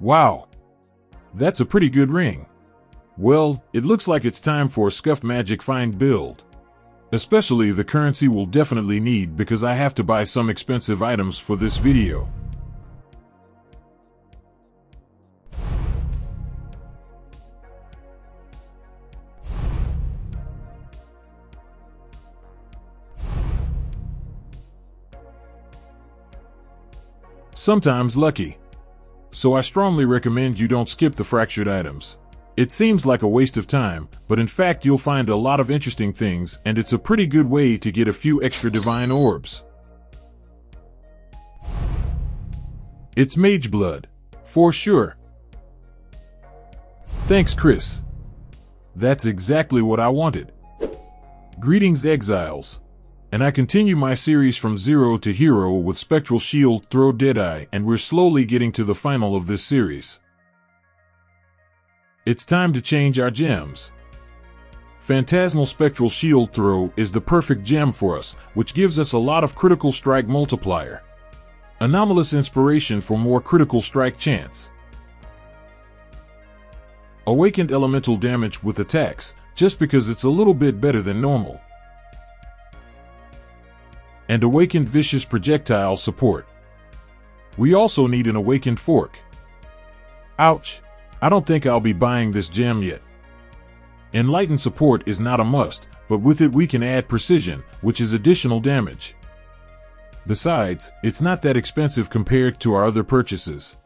Wow. That's a pretty good ring. Well, it looks like it's time for a Scuff Magic Find build. Especially the currency we'll definitely need because I have to buy some expensive items for this video. Sometimes lucky. So I strongly recommend you don't skip the fractured items. It seems like a waste of time, but in fact you'll find a lot of interesting things, and it's a pretty good way to get a few extra divine orbs. It's mage blood. For sure. Thanks, Chris. That's exactly what I wanted. Greetings, exiles. And I continue my series from zero to hero with Spectral Shield Throw Deadeye, and we're slowly getting to the final of this series. It's time to change our gems. Phantasmal Spectral Shield Throw is the perfect gem for us, which gives us a lot of critical strike multiplier. Anomalous Inspiration for more critical strike chance. Awakened Elemental Damage with Attacks, just because it's a little bit better than normal. And Awakened Vicious Projectile support. We also need an Awakened Fork. Ouch, I don't think I'll be buying this gem yet. Enlightened support is not a must, but with it we can add precision, which is additional damage. Besides, it's not that expensive compared to our other purchases.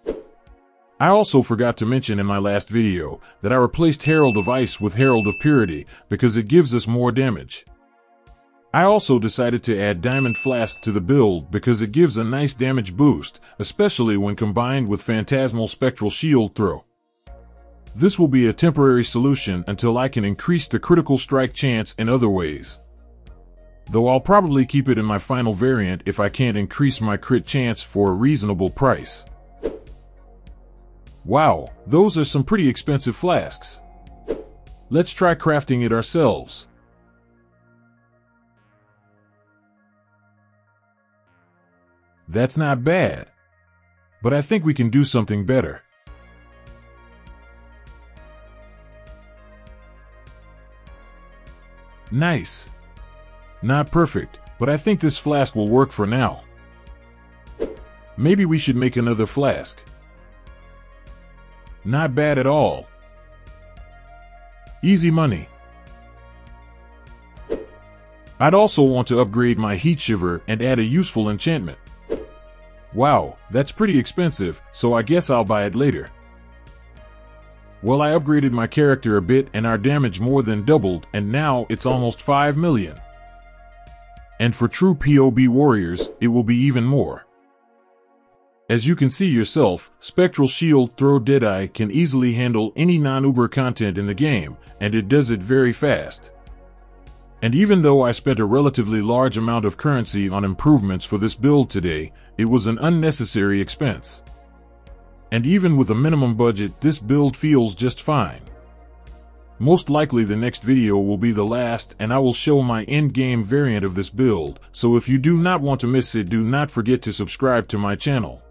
I also forgot to mention in my last video that I replaced Herald of Ice with Herald of Purity because it gives us more damage. I also decided to add Diamond Flask to the build because it gives a nice damage boost, especially when combined with Phantasmal Spectral Shield Throw. This will be a temporary solution until I can increase the critical strike chance in other ways. Though I'll probably keep it in my final variant if I can't increase my crit chance for a reasonable price. Wow, those are some pretty expensive flasks. Let's try crafting it ourselves. That's not bad, but I think we can do something better. Nice. Not perfect, but I think this flask will work for now. Maybe we should make another flask. Not bad at all. Easy money. I'd also want to upgrade my heat shiver and add a useful enchantment. Wow, that's pretty expensive, so I guess I'll buy it later. Well, I upgraded my character a bit and our damage more than doubled, and now it's almost 5 million. And for true POB warriors, it will be even more. As you can see yourself, Spectral Shield Throw Deadeye can easily handle any non-Uber content in the game, and it does it very fast. And even though I spent a relatively large amount of currency on improvements for this build today, it was an unnecessary expense. And even with a minimum budget, this build feels just fine. Most likely the next video will be the last, and I will show my endgame variant of this build, so if you do not want to miss it, do not forget to subscribe to my channel.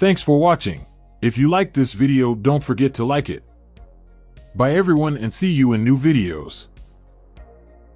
Thanks for watching. If you liked this video, don't forget to like it. Bye everyone, and see you in new videos.